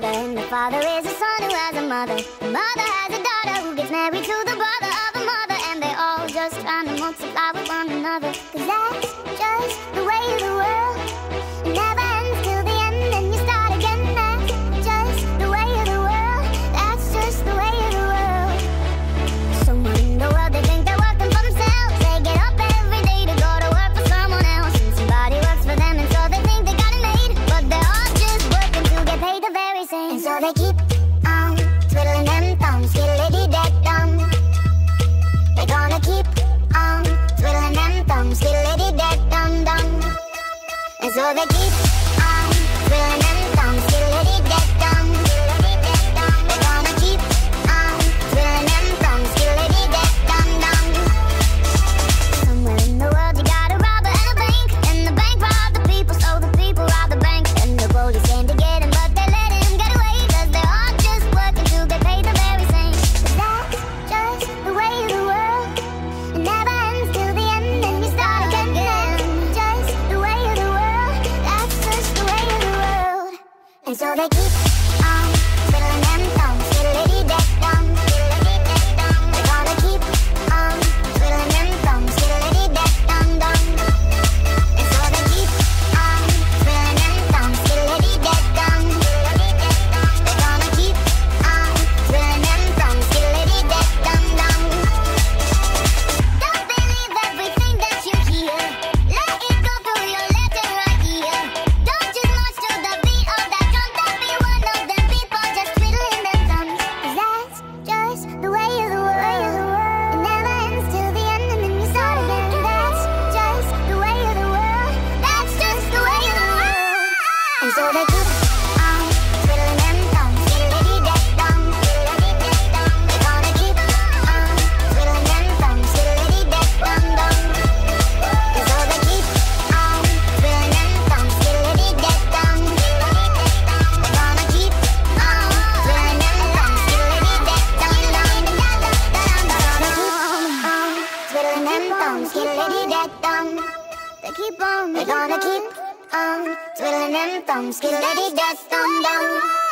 father, and the father is a son who has a mother. The mother has a daughter who gets married to the brother of a mother, and they all just trying to multiply with one another. 'Cause that's just the way of the world. It never ends till the end, and you start again. That's just the way of the world. That's just the way of the world. Someone in the world, they think they're working for themselves. They get up every day to go to work for someone else, and somebody works for them, and so they think they got it made. But they're all just working to get paid the very same. And so they keep on twiddling them thumbs, skilly-dee-dee-dum. They're gonna keep on twiddling them thumbs, skilly-dee-dee-dum-dum. And so they keep on twiddling them thumbs, skilly-dee-dee-dum. They're gonna keep on twiddling them thumbs, skilly-dee-dee-dum-dum. Somewhere in the world you got a robber and a bank, and the bank robbed the people, so the people robbed the bank. And the police came to get him, but they let him get away, 'cause they're all just working to get paid the very same. 'Cause that's just the way of the world. It never ends till the end, and you start again. That's just the way of the world. That's just the way of the world. And so they keep on twiddling them thumbs, skilly-dee-dee-dum. They're gonna keep on twiddling them thumbs, skilly-dee-dee-dum-dum. And so they keep on twiddling them thumbs, skilly-dee-dee-dum. They're gonna keep on twiddling them thumbs, skilly-dee-dee-dum-dum. Don't believe everything that you hear. Let it go through your left and right ear. Don't just march to the beat of that drum. Don't be one of them people just twiddling their thumbs. 'Cause that's just the way of the world. It never ends till the end, and then you start again. That's just the way of the world. That's just the way of the world. And so they keep on twiddling them thumbs, skilly-dee-dee-dum. They're gonna keep on twiddling them thumbs, skilly-dee-dee-dum-dum. And so they keep on twiddling them thumbs, skilly-dee-dee-dum. They're gonna keep on twiddling them thumbs, skilly-dee-dee-dum-dum. They're gonna keep on twiddling them thumbs, skilly-dee-dee-dum. They keep on, they're gonna keep on twiddling them thumbs, skilly-dee-dee-dum-dum.